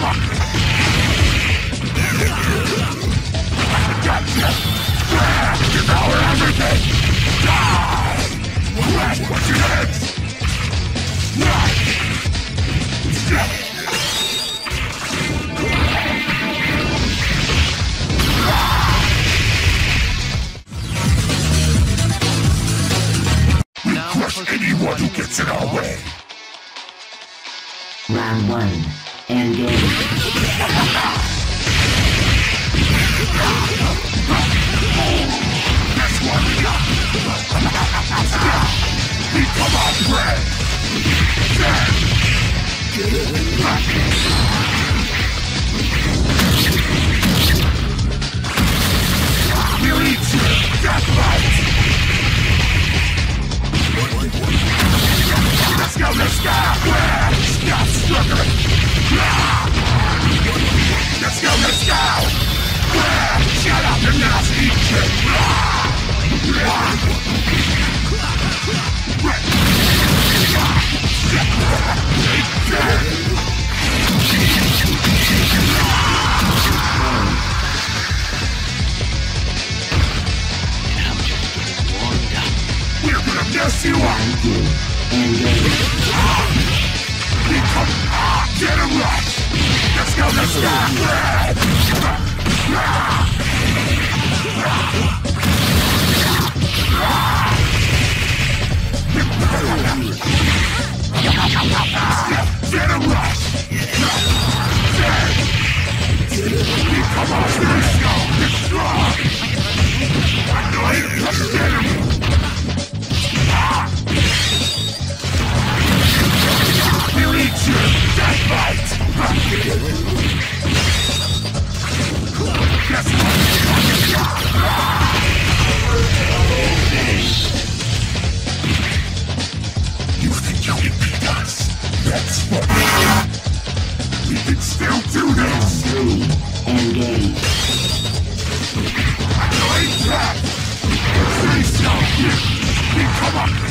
Devour everything! Die! Let what you hate! We crush anyone who gets in our way! Round one. End game. Become our friend! We'll eat you! That's right! Let's go, let's go! Stop struggling! Let's go, let's go! Shut up and now eat shit! We're gonna mess you up! Get him right! Let's go, let's go! We'll eat you! That bite! Guess what? You think you can beat us? That's funny. We can still do this. Endgame. I know that. Please don't. Become a.